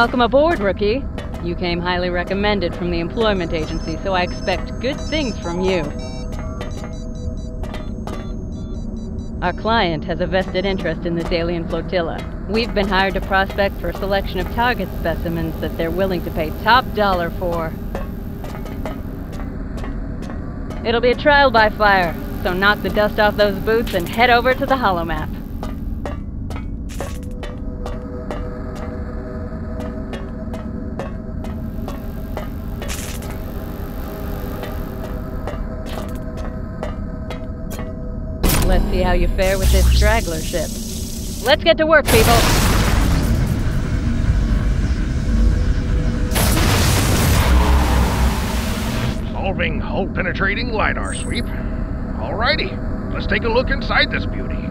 Welcome aboard, rookie. You came highly recommended from the employment agency, so I expect good things from you. Our client has a vested interest in this alien flotilla. We've been hired to prospect for a selection of target specimens that they're willing to pay top dollar for. It'll be a trial by fire, so knock the dust off those boots and head over to the holomap. Let's see how you fare with this straggler ship. Let's get to work, people! Solving hull-penetrating LiDAR sweep. Alrighty, let's take a look inside this beauty.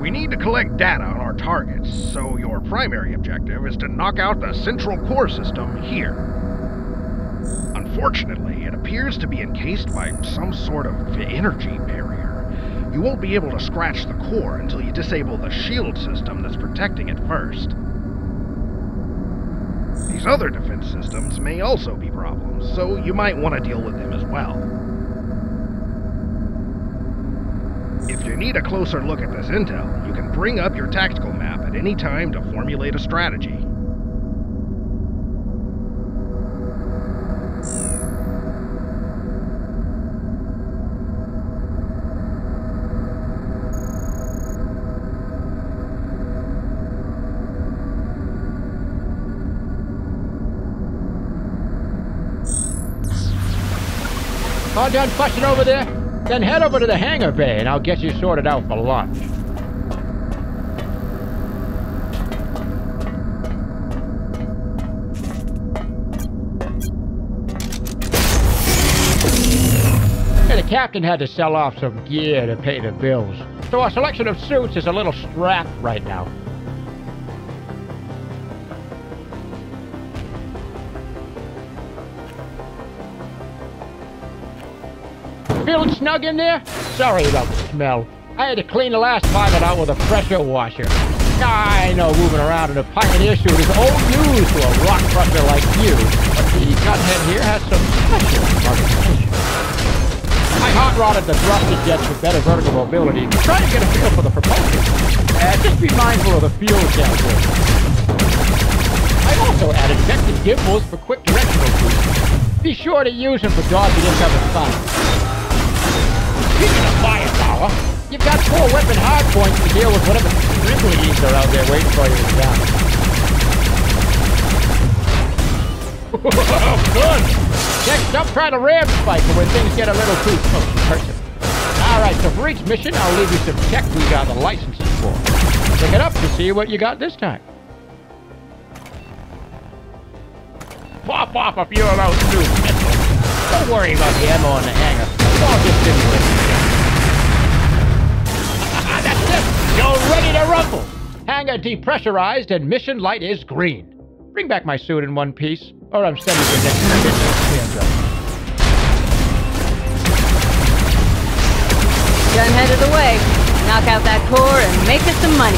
We need to collect data on our targets, so your primary objective is to knock out the central core system here. Unfortunately, it appears to be encased by some sort of energy barrier. You won't be able to scratch the core until you disable the shield system that's protecting it first. These other defense systems may also be problems, so you might want to deal with them as well. If you need a closer look at this intel, you can bring up your tactical map at any time to formulate a strategy. All done fussing over there? Then head over to the hangar bay and I'll get you sorted out for lunch. Hey, the captain had to sell off some gear to pay the bills, so our selection of suits is a little strapped right now. Feeling snug in there? Sorry about the smell. I had to clean the last pilot out with a pressure washer. I know moving around in a Pioneer suit is old news to a rock crusher like you, but the Gunhead here has some special modifications. I hot-rodded the thruster jets for better vertical mobility, trying to get a feel for the propulsion. Just be mindful of the fuel downward. I also added vector gimbals for quick directional boost. Be sure to use them for dodging incoming fire. Speaking of firepower, you've got 4 weapon hard points to deal with whatever dribblies are out there waiting for you to down. Good! Next up, try the ram spike when things get a little too close to person. Alright, so for each mission, I'll leave you some tech we got the licenses for. Pick it up to see what you got this time. Pop off a few of those new missiles. Don't worry about the ammo in the hangar. It's all just insulation. You're ready to rumble! Hangar depressurized and mission light is green. Bring back my suit in one piece, or I'm sending you next mission. Gunhead of the way. Knock out that core and make us some money.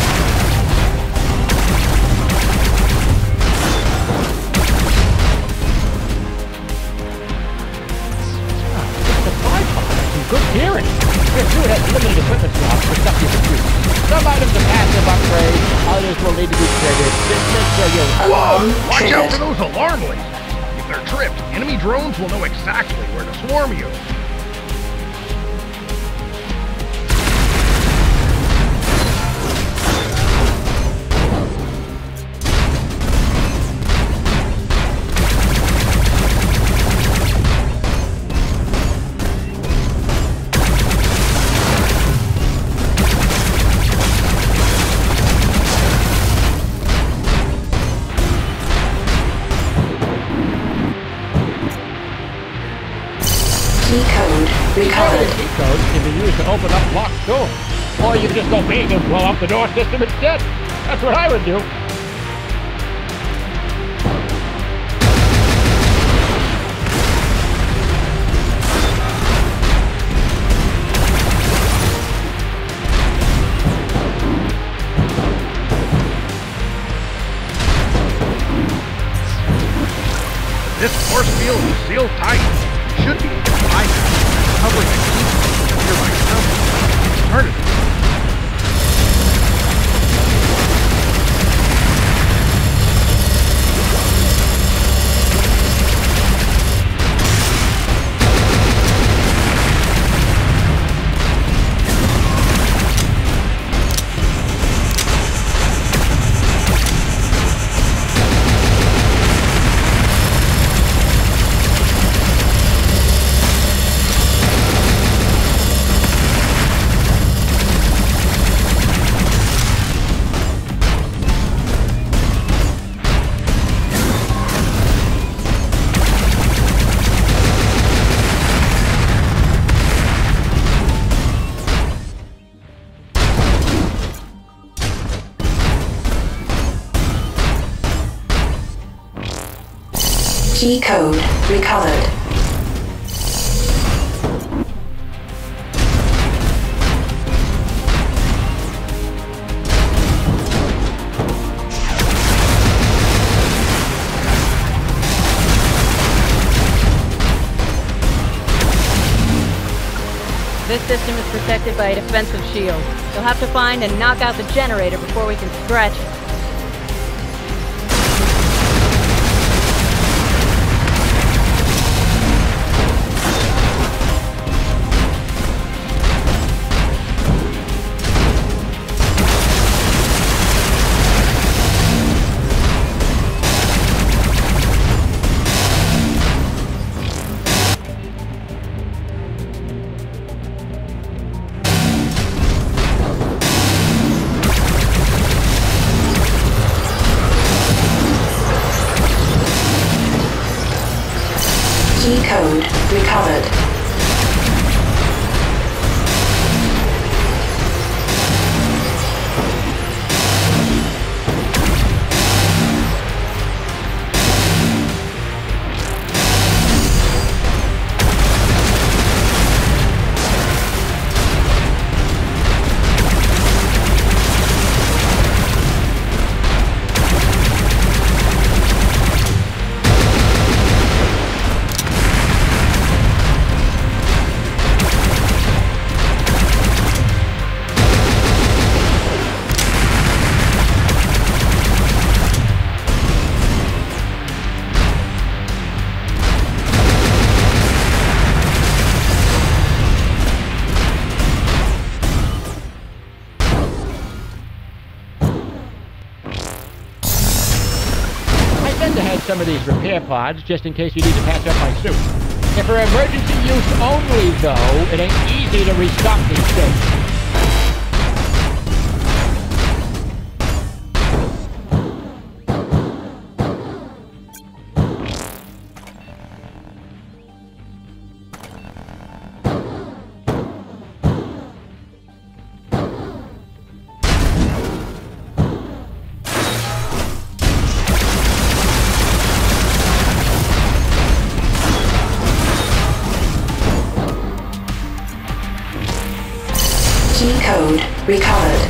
It's a byproduct. Good hearing. Your suit has limited equipment slots for stuff you can use. Some items are passive upgrades, others will need to be triggered. Just make sure you'll... Whoa! Watch out for those alarm lights! If they're tripped, enemy drones will know exactly where to swarm you. Recovered. Codes can be used to open up locked doors. Or you can just go big and blow up the door system instead. That's what I would do. still tight. Should be if you like it. Public access to nearby company. It's part of it. Key code recovered. This system is protected by a defensive shield. You'll have to find and knock out the generator before we can scratch it. Code recovered. Some of these repair pods just in case you need to patch up my suit. And for emergency use only, though, it ain't easy to restock these things. Code recovered.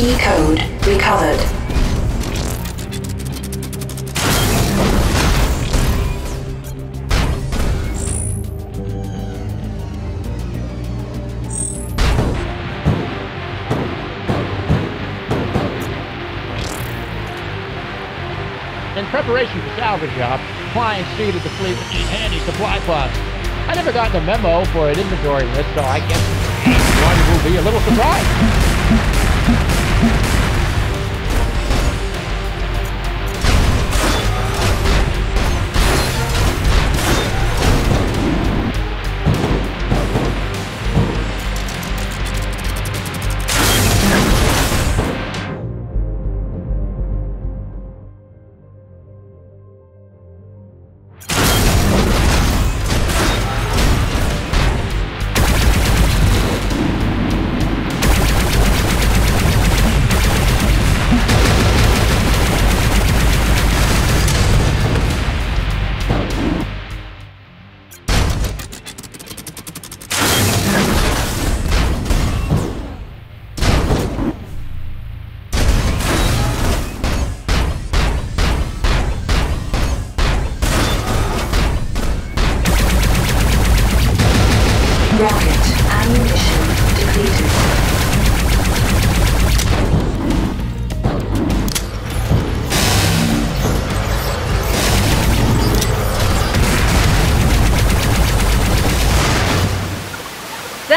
Key code recovered. In preparation for salvage job, Klein seeded the fleet with these handy supply pods. I never got the memo for an inventory list, so I guess one will be a little surprised.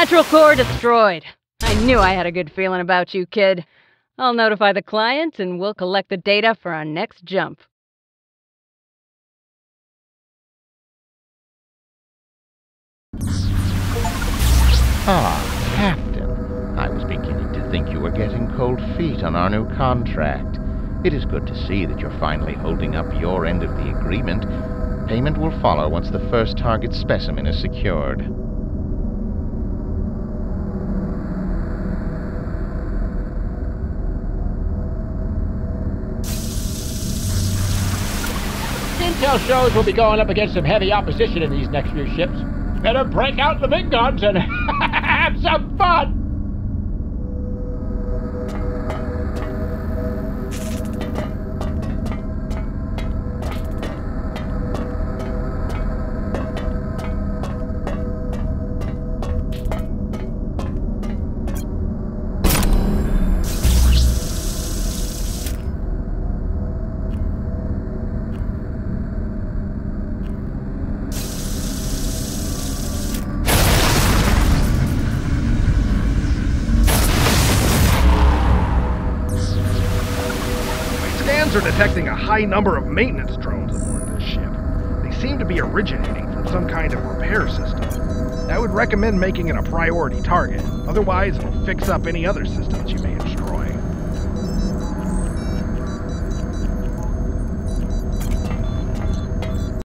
Central core destroyed. I knew I had a good feeling about you, kid. I'll notify the client and we'll collect the data for our next jump. Ah, Captain. I was beginning to think you were getting cold feet on our new contract. It is good to see that you're finally holding up your end of the agreement. Payment will follow once the first target specimen is secured. Intel shows we'll be going up against some heavy opposition in these next few ships. Better break out the big guns and have some fun! Are detecting a high number of maintenance drones aboard this ship. They seem to be originating from some kind of repair system. I would recommend making it a priority target, otherwise it'll fix up any other systems you may